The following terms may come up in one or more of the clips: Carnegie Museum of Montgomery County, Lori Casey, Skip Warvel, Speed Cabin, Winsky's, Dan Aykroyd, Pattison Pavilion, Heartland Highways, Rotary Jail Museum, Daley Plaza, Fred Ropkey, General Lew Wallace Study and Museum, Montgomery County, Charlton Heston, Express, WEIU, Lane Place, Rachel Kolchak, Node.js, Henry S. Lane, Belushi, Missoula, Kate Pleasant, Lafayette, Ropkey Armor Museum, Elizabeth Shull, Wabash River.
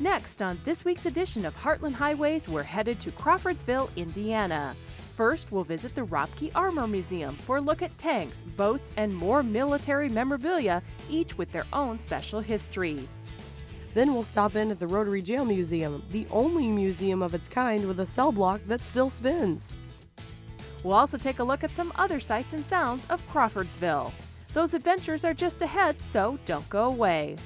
Next on this week's edition of Heartland Highways, we're headed to Crawfordsville, Indiana. First, we'll visit the Ropkey Armor Museum for a look at tanks, boats, and more military memorabilia, each with their own special history. Then we'll stop in at the Rotary Jail Museum, the only museum of its kind with a cell block that still spins. We'll also take a look at some other sights and sounds of Crawfordsville. Those adventures are just ahead, so don't go away.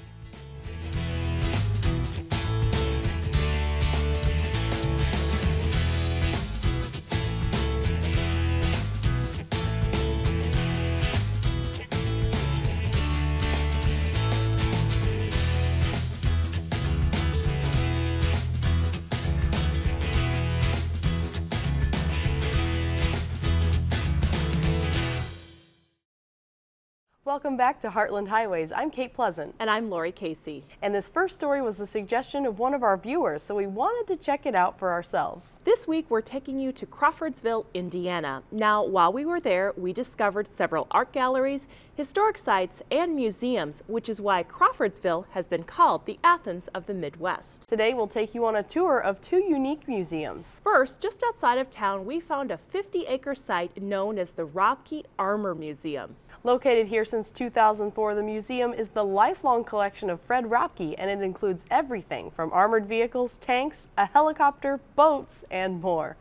Welcome back to Heartland Highways. I'm Kate Pleasant. And I'm Lori Casey. And this first story was the suggestion of one of our viewers, so we wanted to check it out for ourselves. This week we're taking you to Crawfordsville, Indiana. Now, while we were there, we discovered several art galleries, historic sites, and museums, which is why Crawfordsville has been called the Athens of the Midwest. Today we'll take you on a tour of two unique museums. First, just outside of town, we found a 50-acre site known as the Ropkey Armor Museum. Located here since 2004, the museum is the lifelong collection of Fred Ropkey, and it includes everything from armored vehicles, tanks, a helicopter, boats, and more.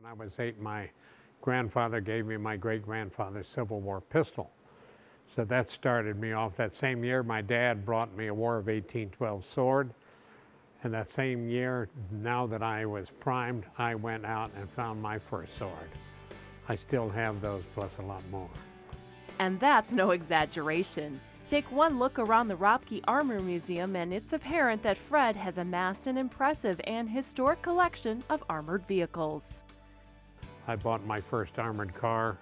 When I was 8, my grandfather gave me my great-grandfather's Civil War pistol. So that started me off. That same year, my dad brought me a War of 1812 sword. And that same year, now that I was primed, I went out and found my first sword. I still have those, plus a lot more. And that's no exaggeration. Take one look around the Ropkey Armor Museum and it's apparent that Fred has amassed an impressive and historic collection of armored vehicles. I bought my first armored car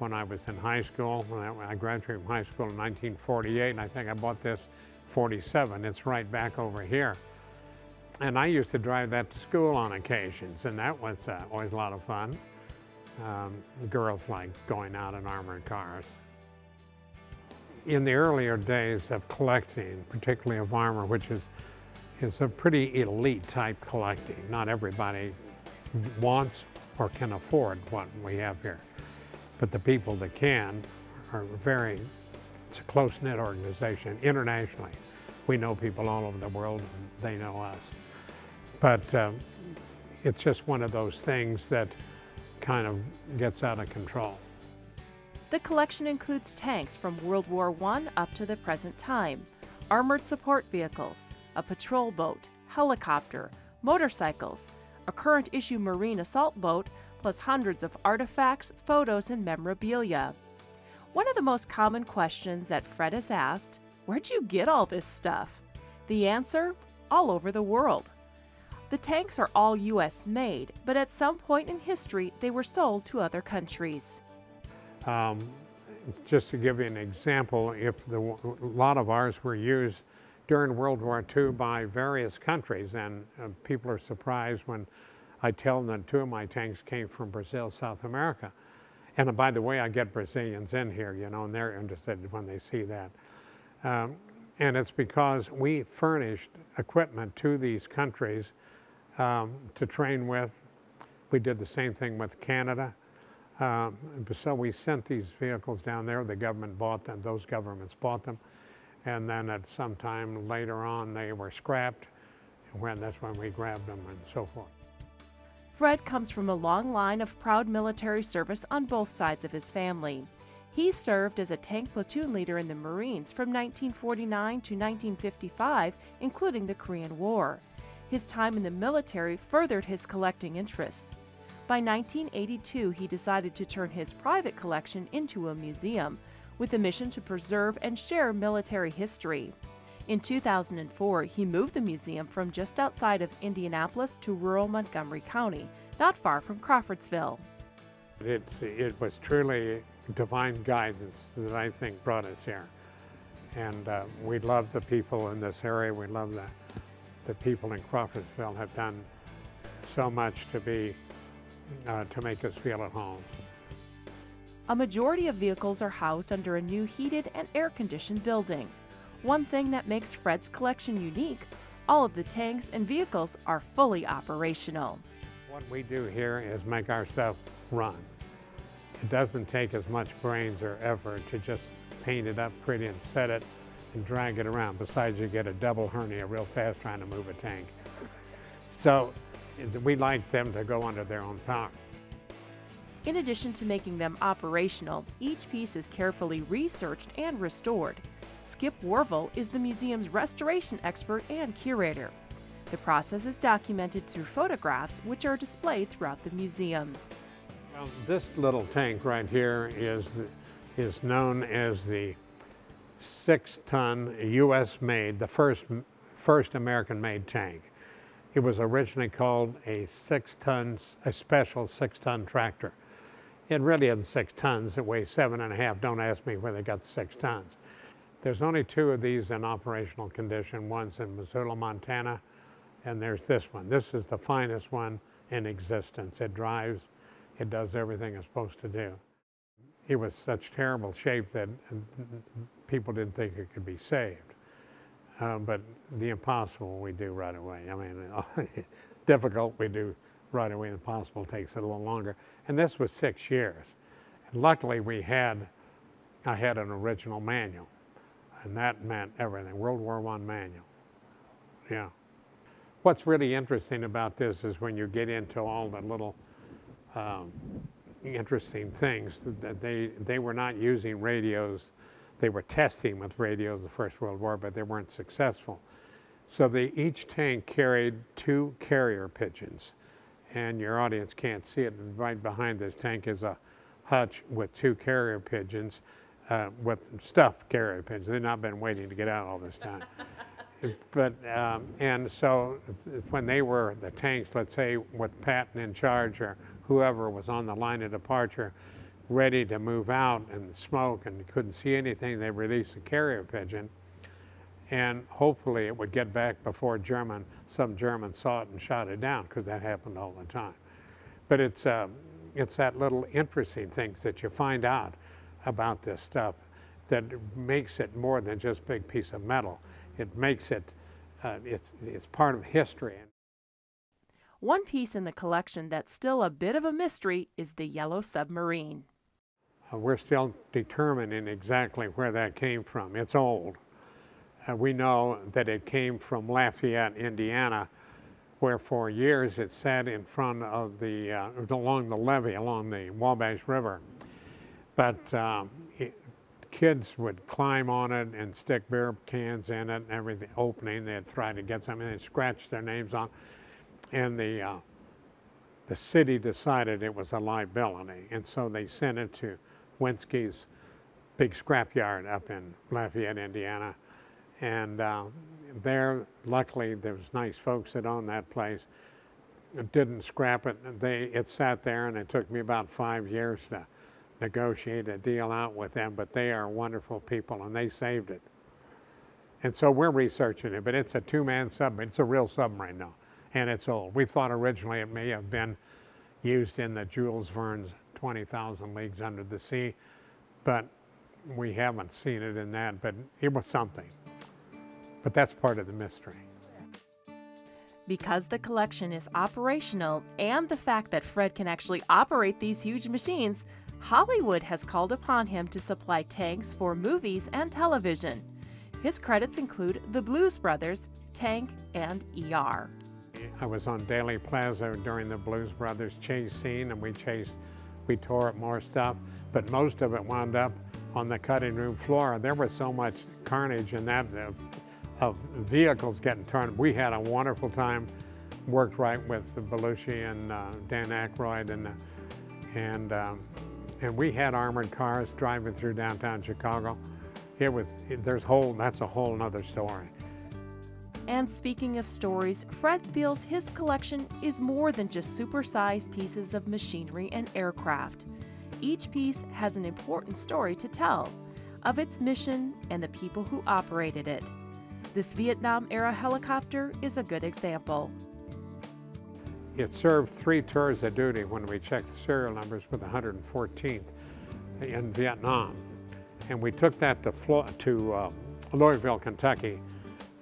when I was in high school. I graduated from high school in 1948, and I think I bought this in 47. It's right back over here. And I used to drive that to school on occasions, and that was always a lot of fun. Girls like going out in armored cars. In the earlier days of collecting, particularly of armor, which is a pretty elite type collecting. Not everybody wants or can afford what we have here, but the people that can are very, it's a close-knit organization internationally. We know people all over the world, and they know us. But it's just one of those things that kind of gets out of control. The collection includes tanks from World War I up to the present time, armored support vehicles, a patrol boat, helicopter, motorcycles, a current issue marine assault boat, plus hundreds of artifacts, photos, and memorabilia. One of the most common questions that Fred has asked, "Where'd you get all this stuff?" The answer, all over the world. The tanks are all U.S. made, but at some point in history, they were sold to other countries. Just to give you an example, a lot of ours were used during World War II by various countries, and people are surprised when I tell them that two of my tanks came from Brazil, South America. And by the way, I get Brazilians in here, you know, and they're interested when they see that. And it's because we furnished equipment to these countries to train with. We did the same thing with Canada. So we sent these vehicles down there. The government bought them, those governments bought them. And then at some time later on, they were scrapped. And that's when we grabbed them and so forth. Fred comes from a long line of proud military service on both sides of his family. He served as a tank platoon leader in the Marines from 1949 to 1955, including the Korean War. His time in the military furthered his collecting interests. By 1982, he decided to turn his private collection into a museum, with the mission to preserve and share military history. In 2004, he moved the museum from just outside of Indianapolis to rural Montgomery County, not far from Crawfordsville. It was truly divine guidance that I think brought us here. And we love the people in this area. We love the people in Crawfordsville have done so much to make us feel at home. A majority of vehicles are housed under a new heated and air-conditioned building. One thing that makes Fred's collection unique All of the tanks and vehicles are fully operational. What we do here is make our stuff run. It doesn't take as much brains or effort to just paint it up pretty and set it and drag it around. Besides, you get a double hernia real fast trying to move a tank. So we like them to go under their own power. In addition to making them operational, each piece is carefully researched and restored. Skip Warvel is the museum's restoration expert and curator. The process is documented through photographs, which are displayed throughout the museum. Well, this little tank right here is known as the 6-ton U.S.-made, the first American-made tank. It was originally called a 6-ton, a special 6-ton tractor. It really isn't 6 tons, it weighs 7.5. Don't ask me where they got 6 tons. There's only 2 of these in operational condition. One's in Missoula, Montana, and there's this one. This is the finest one in existence. It drives, it does everything it's supposed to do. It was such terrible shape that people didn't think it could be saved. But the impossible we do right away. I mean, difficult we do right away, the impossible takes a little longer. And this was 6 years. And luckily I had an original manual, and that meant everything, World War I manual, yeah. What's really interesting about this is when you get into all the little interesting things, that they were not using radios. They were testing with radios in the First World War, but they weren't successful. So each tank carried 2 carrier pigeons, and your audience can't see it. Right behind this tank is a hutch with 2 carrier pigeons, with stuffed carrier pigeons. They've not been waiting to get out all this time. And so when they were, the tanks, let's say with Patton in charge or whoever was on the line of departure, ready to move out in the smoke and couldn't see anything, they released a carrier pigeon, and hopefully it would get back before some German saw it and shot it down, because that happened all the time. But it's that little interesting things that you find out about this stuff that makes it more than just a big piece of metal. It makes it, it's part of history. One piece in the collection that's still a bit of a mystery is the yellow submarine. We're still determining exactly where that came from. It's old. We know that it came from Lafayette, Indiana, where for years it sat in front of the, along the levee, along the Wabash River. But kids would climb on it and stick beer cans in it and everything, opening, they'd try to get something, they'd scratch their names on. And the city decided it was a liability, and so they sent it to Winsky's big scrapyard up in Lafayette, Indiana. And there, luckily, there was nice folks that owned that place. It didn't scrap it. It sat there, and it took me about 5 years to negotiate a deal out with them, but they are wonderful people, and they saved it. And so we're researching it, but it's a 2-man submarine. It's a real submarine now. And it's old. We thought originally it may have been used in the Jules Verne's 20,000 Leagues Under the Sea, but we haven't seen it in that, but it was something. But that's part of the mystery. Because the collection is operational, and the fact that Fred can actually operate these huge machines, Hollywood has called upon him to supply tanks for movies and television. His credits include The Blues Brothers, Tank, and ER. I was on Daley Plaza during the Blues Brothers chase scene, and we tore up more stuff, but most of it wound up on the cutting room floor. There was so much carnage in that of vehicles getting torn. We had a wonderful time, worked right with Belushi and Dan Aykroyd, and we had armored cars driving through downtown Chicago. It was, that's a whole nother story. And speaking of stories, Fred feels his collection is more than just supersized pieces of machinery and aircraft. Each piece has an important story to tell, of its mission and the people who operated it. This Vietnam-era helicopter is a good example. It served 3 tours of duty when we checked the serial numbers with the 114th in Vietnam. And we took that to Louisville, Kentucky,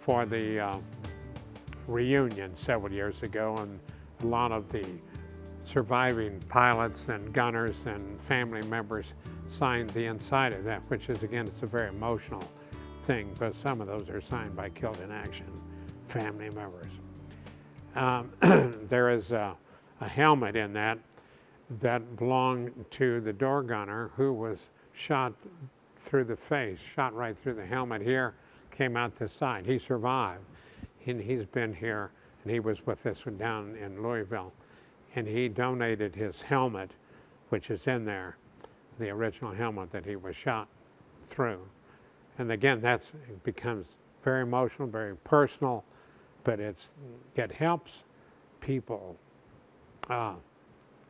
for the reunion several years ago, and a lot of the surviving pilots and gunners and family members signed the inside of that, which is, again, it's a very emotional thing, because some of those are signed by killed in action family members. There is a helmet in that belonged to the door gunner who was shot through the face, shot right through the helmet here, came out the side. He survived, and he's been here, and he was with us down in Louisville, and he donated his helmet, which is in there, the original helmet that he was shot through. And again, it becomes very emotional, very personal, but it helps people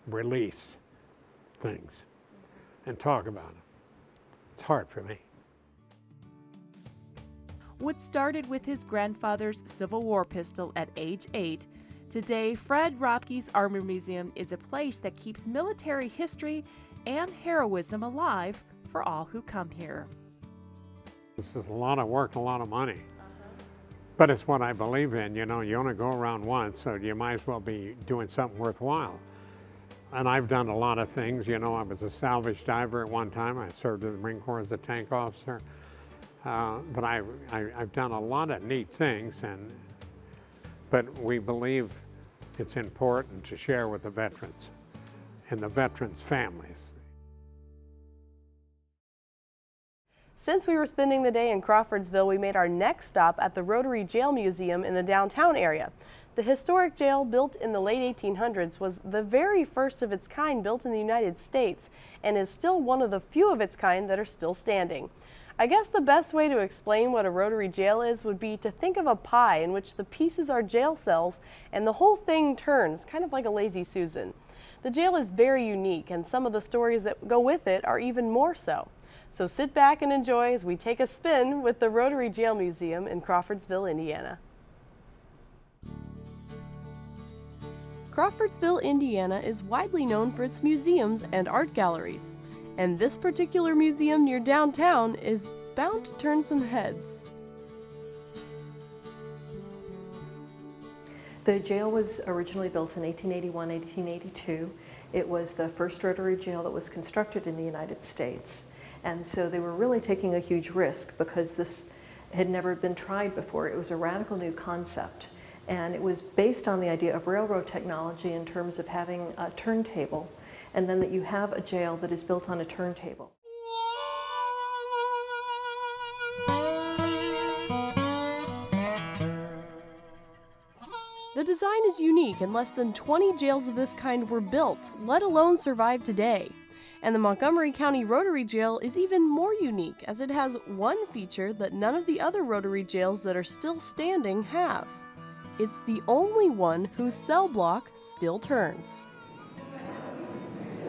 release things and talk about them. It's hard for me. What started with his grandfather's Civil War pistol at age 8, today Fred Ropkey's Armor Museum is a place that keeps military history and heroism alive for all who come here. This is a lot of work, a lot of money. But it's what I believe in, you know, you only go around once, so you might as well be doing something worthwhile. And I've done a lot of things, you know, I was a salvage diver at one time, I served in the Marine Corps as a tank officer, but I've done a lot of neat things, but we believe it's important to share with the veterans and the veterans' families. Since we were spending the day in Crawfordsville, we made our next stop at the Rotary Jail Museum in the downtown area. The historic jail, built in the late 1800s, was the very first of its kind built in the United States and is still one of the few of its kind that are still standing. I guess the best way to explain what a Rotary Jail is would be to think of a pie in which the pieces are jail cells and the whole thing turns, kind of like a Lazy Susan. The jail is very unique, and some of the stories that go with it are even more so. So sit back and enjoy as we take a spin with the Rotary Jail Museum in Crawfordsville, Indiana. Crawfordsville, Indiana is widely known for its museums and art galleries, and this particular museum near downtown is bound to turn some heads. The jail was originally built in 1881, 1882. It was the first Rotary Jail that was constructed in the United States. And so they were really taking a huge risk because this had never been tried before. It was a radical new concept. And it was based on the idea of railroad technology in terms of having a turntable, and then that you have a jail that is built on a turntable. The design is unique, and less than 20 jails of this kind were built, let alone survive today. And the Montgomery County Rotary Jail is even more unique, as it has one feature that none of the other Rotary jails that are still standing have. It's the only one whose cell block still turns.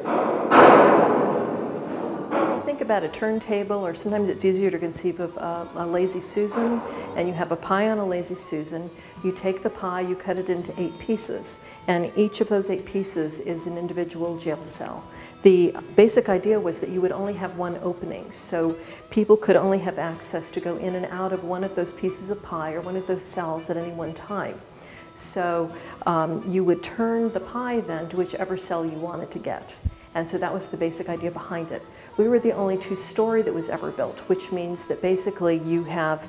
When you think about a turntable, or sometimes it's easier to conceive of a Lazy Susan, and you have a pie on a Lazy Susan, you take the pie, you cut it into 8 pieces, and each of those 8 pieces is an individual jail cell. The basic idea was that you would only have one opening, so people could only have access to go in and out of one of those pieces of pie or one of those cells at any one time. So you would turn the pie then to whichever cell you wanted to get. And so that was the basic idea behind it. We were the only two-story that was ever built, which means that basically you have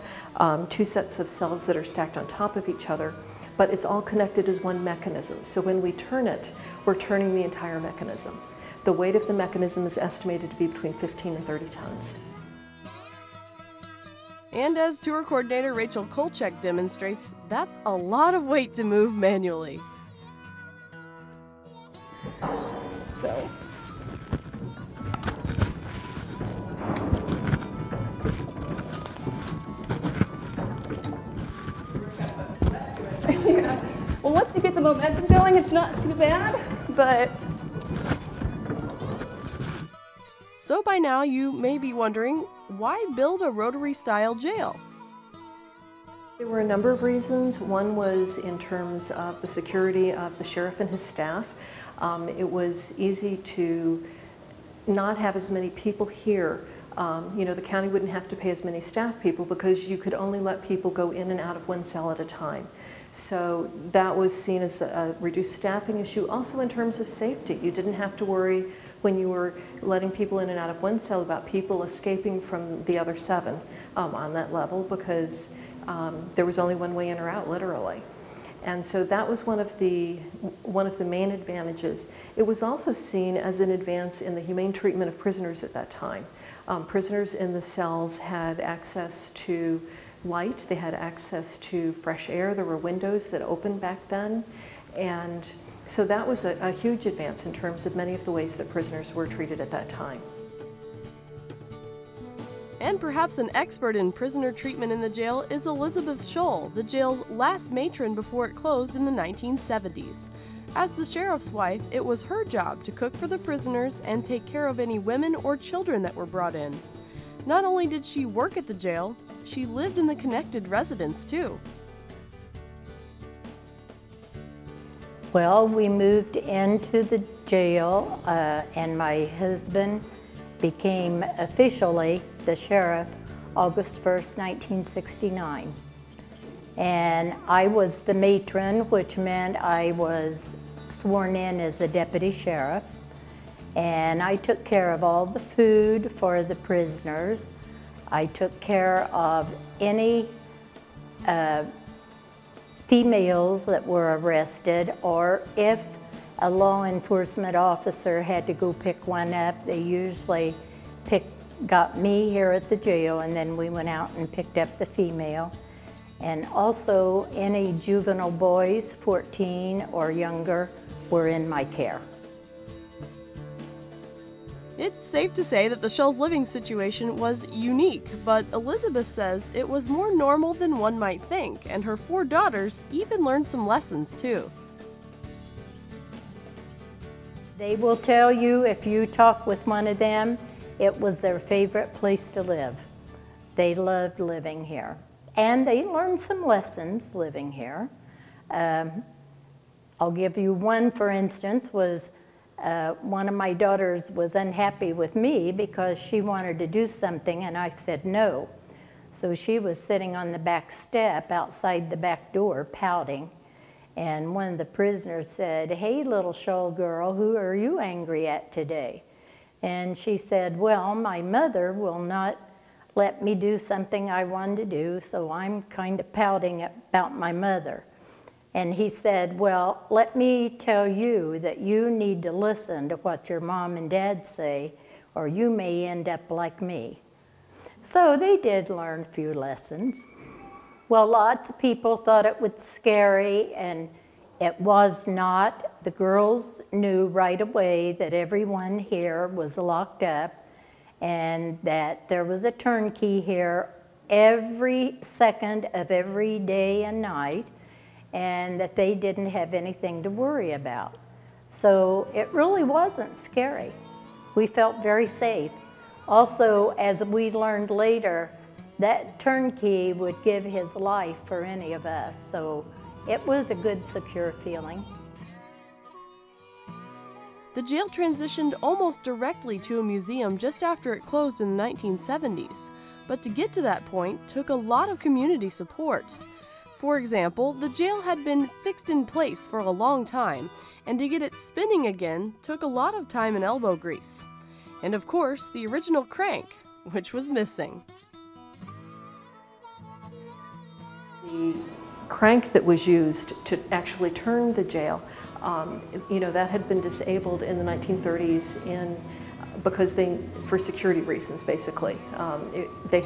2 sets of cells that are stacked on top of each other, but it's all connected as one mechanism. So when we turn it, we're turning the entire mechanism. The weight of the mechanism is estimated to be between 15 and 30 tons. And as tour coordinator Rachel Kolchak demonstrates, that's a lot of weight to move manually. So. Yeah. Well, once you get the momentum going, it's not too bad, but. So by now you may be wondering, why build a Rotary-style jail? There were a number of reasons. One was in terms of the security of the sheriff and his staff. It was easy to not have as many people here. You know, the county wouldn't have to pay as many staff people because you could only let people go in and out of one cell at a time. So that was seen as a reduced staffing issue. Also in terms of safety, you didn't have to worry when you were letting people in and out of one cell about people escaping from the other seven on that level, because there was only one way in or out, literally. And so that was one of the main advantages. It was also seen as an advance in the humane treatment of prisoners at that time. Prisoners in the cells had access to light, they had access to fresh air, there were windows that opened back then, and so that was a huge advance in terms of many of the ways that prisoners were treated at that time. And perhaps an expert in prisoner treatment in the jail is Elizabeth Shull, the jail's last matron before it closed in the 1970s. As the sheriff's wife, it was her job to cook for the prisoners and take care of any women or children that were brought in. Not only did she work at the jail, she lived in the connected residence too. Well, we moved into the jail and my husband became officially the sheriff August 1st, 1969. And I was the matron, which meant I was sworn in as a deputy sheriff. And I took care of all the food for the prisoners. I took care of any females that were arrested, or if a law enforcement officer had to go pick one up, they usually got me here at the jail, and then we went out and picked up the female. And also any juvenile boys, 14 or younger, were in my care. It's safe to say that the Shull's living situation was unique, but Elizabeth says it was more normal than one might think, and her four daughters even learned some lessons too. They will tell you, if you talk with one of them, it was their favorite place to live. They loved living here, and they learned some lessons living here. I'll give you one, for instance, was one of my daughters was unhappy with me because she wanted to do something and I said no. So she was sitting on the back step outside the back door pouting, and one of the prisoners said, "Hey, little Shull girl, who are you angry at today?" And she said, "Well, my mother will not let me do something I wanted to do, so I'm kind of pouting about my mother." And he said, "Well, let me tell you that you need to listen to what your mom and dad say, or you may end up like me." So they did learn a few lessons. Well, lots of people thought it was scary, and it was not. The girls knew right away that everyone here was locked up and that there was a turnkey here every second of every day and night, and that they didn't have anything to worry about. So it really wasn't scary. We felt very safe. Also, as we learned later, that turnkey would give his life for any of us, so it was a good, secure feeling. The jail transitioned almost directly to a museum just after it closed in the 1970s, but to get to that point took a lot of community support. For example, the jail had been fixed in place for a long time, and to get it spinning again took a lot of time and elbow grease. And of course, the original crank, which was missing. The crank that was used to actually turn the jail, you know, that had been disabled in the 1930s because for security reasons, basically. They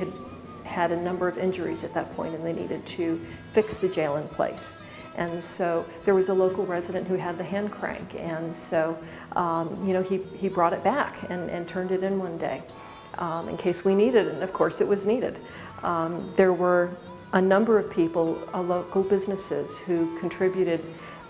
had a number of injuries at that point and they needed to fix the jail in place. And so there was a local resident who had the hand crank, and so you know, he brought it back and turned it in one day in case we needed it, and of course it was needed. There were a number of people, local businesses, who contributed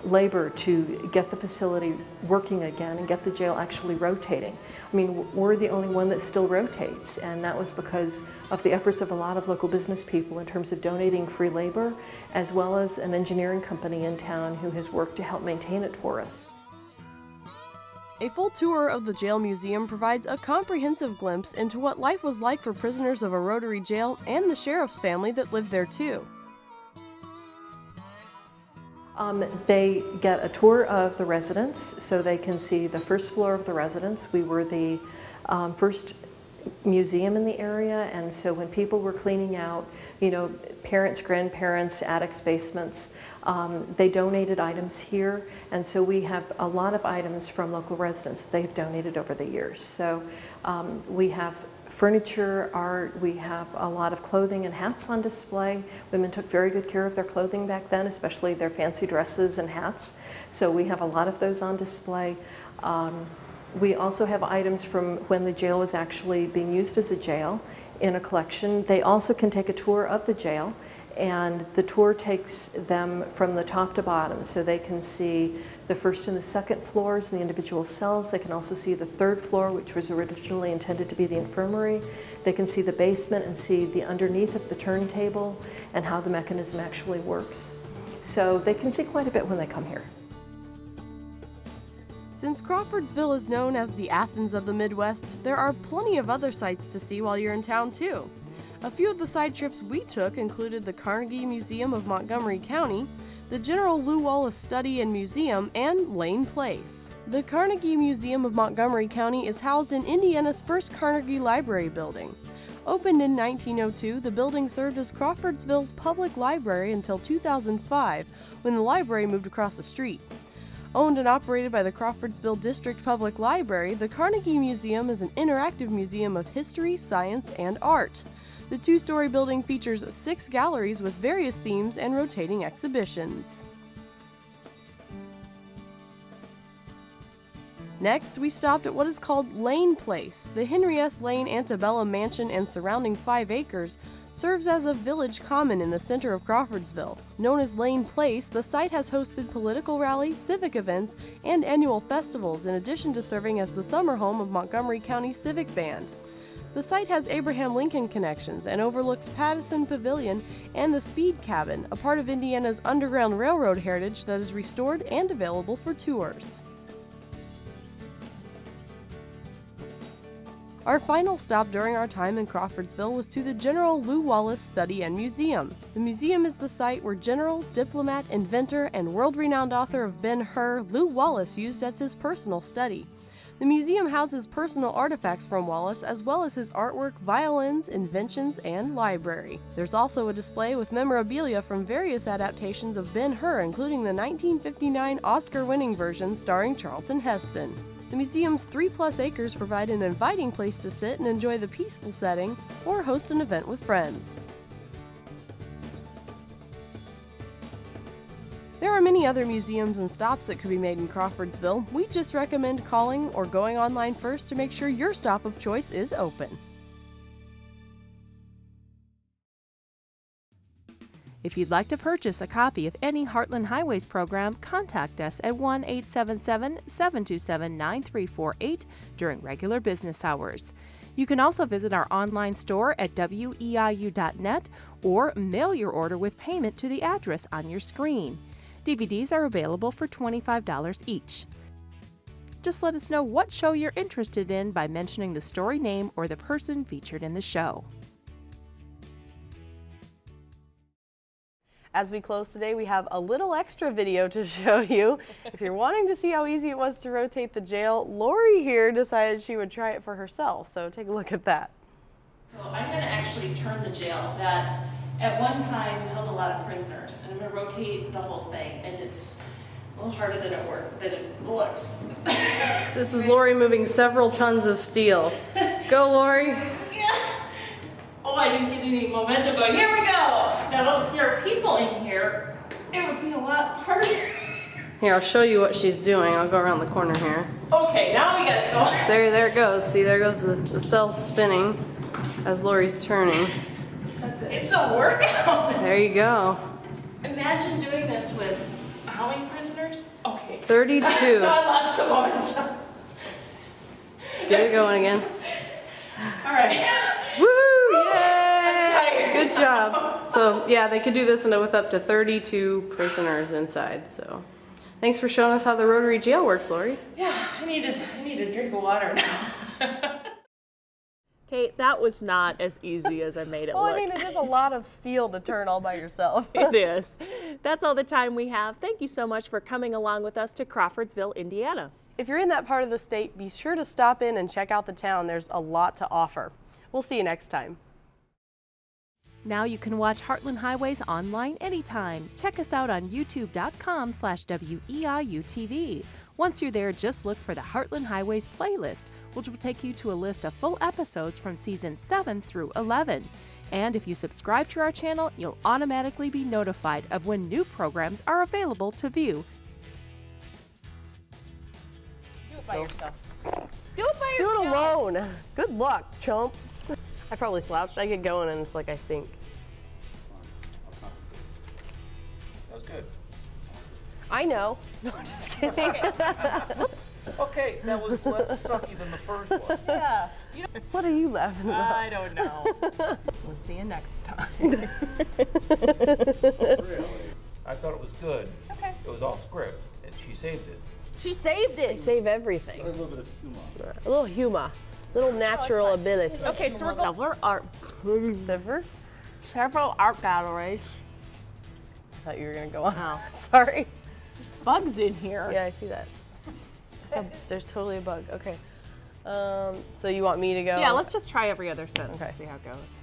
labor to get the facility working again and get the jail actually rotating. I mean, we're the only one that still rotates, and that was because of the efforts of a lot of local business people in terms of donating free labor, as well as an engineering company in town who has worked to help maintain it for us. A full tour of the jail museum provides a comprehensive glimpse into what life was like for prisoners of a Rotary jail and the sheriff's family that lived there too. They get a tour of the residence, so they can see the first floor of the residence. We were the first museum in the area, and so when people were cleaning out, you know, parents, grandparents, attics, basements, they donated items here, and so we have a lot of items from local residents that they've donated over the years. So we have furniture, art, we have a lot of clothing and hats on display. Women took very good care of their clothing back then, especially their fancy dresses and hats. So we have a lot of those on display. We also have items from when the jail was actually being used as a jail in a collection. They also can take a tour of the jail, and the tour takes them from the top to bottom, so they can see the first and the second floors and the individual cells. They can also see the third floor, which was originally intended to be the infirmary. They can see the basement and see the underneath of the turntable and how the mechanism actually works. So they can see quite a bit when they come here. Since Crawfordsville is known as the Athens of the Midwest, there are plenty of other sights to see while you're in town too. A few of the side trips we took included the Carnegie Museum of Montgomery County, the General Lew Wallace Study and Museum, and Lane Place. The Carnegie Museum of Montgomery County is housed in Indiana's first Carnegie Library building. Opened in 1902, the building served as Crawfordsville's public library until 2005, when the library moved across the street. Owned and operated by the Crawfordsville District Public Library, the Carnegie Museum is an interactive museum of history, science, and art. The two-story building features 6 galleries with various themes and rotating exhibitions. Next, we stopped at what is called Lane Place. The Henry S. Lane antebellum mansion and surrounding 5 acres serves as a village common in the center of Crawfordsville. Known as Lane Place, the site has hosted political rallies, civic events, and annual festivals, in addition to serving as the summer home of Montgomery County Civic Band. The site has Abraham Lincoln connections and overlooks Pattison Pavilion and the Speed Cabin, a part of Indiana's Underground Railroad heritage that is restored and available for tours. Our final stop during our time in Crawfordsville was to the General Lew Wallace Study and Museum. The museum is the site where general, diplomat, inventor, and world-renowned author of Ben Hur, Lew Wallace, used as his personal study. The museum houses personal artifacts from Wallace, as well as his artwork, violins, inventions, and library. There's also a display with memorabilia from various adaptations of Ben Hur, including the 1959 Oscar-winning version starring Charlton Heston. The museum's 3+ acres provide an inviting place to sit and enjoy the peaceful setting, or host an event with friends. There are many other museums and stops that could be made in Crawfordsville. We just recommend calling or going online first to make sure your stop of choice is open. If you'd like to purchase a copy of any Heartland Highways program, contact us at 1-877-727-9348 during regular business hours. You can also visit our online store at weiu.net or mail your order with payment to the address on your screen. DVDs are available for $25 each. Just let us know what show you're interested in by mentioning the story name or the person featured in the show. As we close today, we have a little extra video to show you. If you're wanting to see how easy it was to rotate the jail, Lori here decided she would try it for herself, so take a look at that. So I'm going to actually turn the jail that at one time held a lot of prisoners, and I'm going to rotate the whole thing, and it's a little harder than it looks. This is Lori moving several tons of steel. Go, Lori! Oh, I didn't get any momentum going. Here we go! Now, if there are people in here, it would be a lot harder. Here, I'll show you what she's doing. I'll go around the corner here. Okay, now we gotta go. There it goes. See, there goes the cell spinning as Lori's turning. That's it. It's a workout. There you go. Imagine doing this with how many prisoners? Okay. 32. I lost some momentum. Get it going again. All right. Good job. So yeah, they could do this with up to 32 prisoners inside. So thanks for showing us how the Rotary Jail works, Lori. Yeah, I need a drink of water now. Kate, that was not as easy as I made it look. Well, I mean, it is a lot of steel to turn all by yourself. It is. That's all the time we have. Thank you so much for coming along with us to Crawfordsville, Indiana. If you're in that part of the state, be sure to stop in and check out the town. There's a lot to offer. We'll see you next time. Now you can watch Heartland Highways online anytime. Check us out on youtube.com/WEIUTV. Once you're there, just look for the Heartland Highways playlist, which will take you to a list of full episodes from seasons 7 through 11. And if you subscribe to our channel, you'll automatically be notified of when new programs are available to view. Do it by yourself. Do it by yourself. Do it alone. Good luck, chump. I probably slouched. I get going and it's like I sink. That was good. I know. No, I'm just kidding. Okay. Oops. Okay, that was less sucky than the first one. Yeah. You know, what are you laughing about? I don't know. We'll see you next time. Really? I thought it was good. Okay. It was off script, and she saved it. She saved it. Save everything. A little bit of humor. A little humor. Little natural ability. Okay, so we're going to art. Several art galleries. I thought you were going to go on. Oh. Sorry. There's bugs in here. Yeah, I see that. There's totally a bug. Okay. So you want me to go? Yeah, let's just try every other sentence. Okay. See how it goes.